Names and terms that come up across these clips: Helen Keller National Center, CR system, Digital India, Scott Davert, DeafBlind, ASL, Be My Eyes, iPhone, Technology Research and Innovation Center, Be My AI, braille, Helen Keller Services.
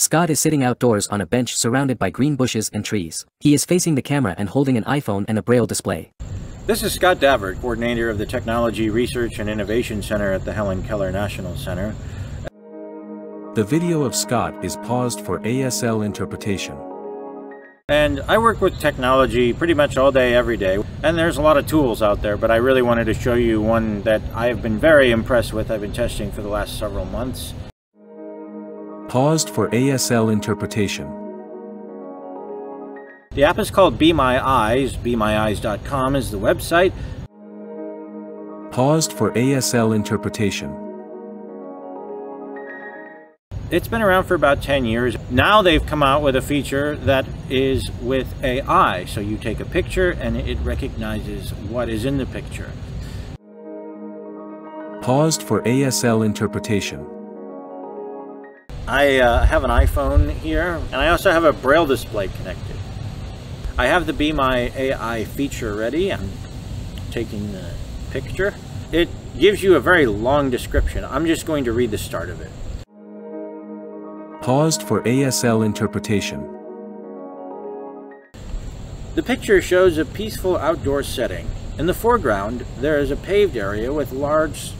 Scott is sitting outdoors on a bench surrounded by green bushes and trees. He is facing the camera and holding an iPhone and a braille display. This is Scott Davert, coordinator of the Technology Research and Innovation Center at the Helen Keller National Center. The video of Scott is paused for ASL interpretation. And I work with technology pretty much all day, every day. And there's a lot of tools out there, but I really wanted to show you one that I've been very impressed with. I've been testing for the last several months. Paused for ASL interpretation. The app is called Be My Eyes. BeMyEyes.com is the website. Paused for ASL interpretation. It's been around for about 10 years. Now they've come out with a feature that is with AI. So you take a picture and it recognizes what is in the picture. Paused for ASL interpretation. I have an iPhone here, and I also have a braille display connected. I have the Be My AI feature ready. I'm taking the picture. It gives you a very long description. I'm just going to read the start of it. Paused for ASL interpretation. The picture shows a peaceful outdoor setting. In the foreground, there is a paved area with large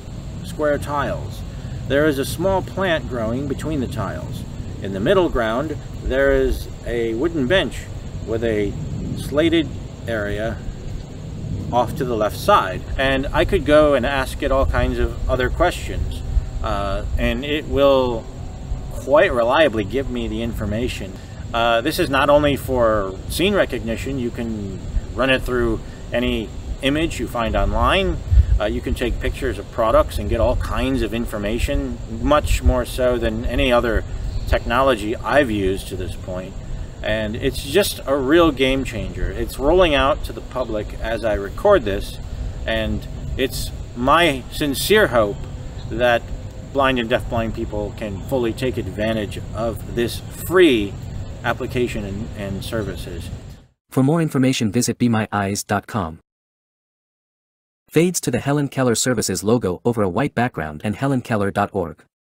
square tiles. There is a small plant growing between the tiles. In the middle ground, there is a wooden bench with a slated area off to the left side. And I could go and ask it all kinds of other questions, and it will quite reliably give me the information. This is not only for scene recognition. You can run it through any image you find online. You can take pictures of products and get all kinds of information, much more so than any other technology I've used to this point. And it's just a real game changer. It's rolling out to the public as I record this, and it's my sincere hope that blind and deafblind people can fully take advantage of this free application and services. For more information, visit BeMyEyes.com. Fades to the Helen Keller Services logo over a white background and HelenKeller.org.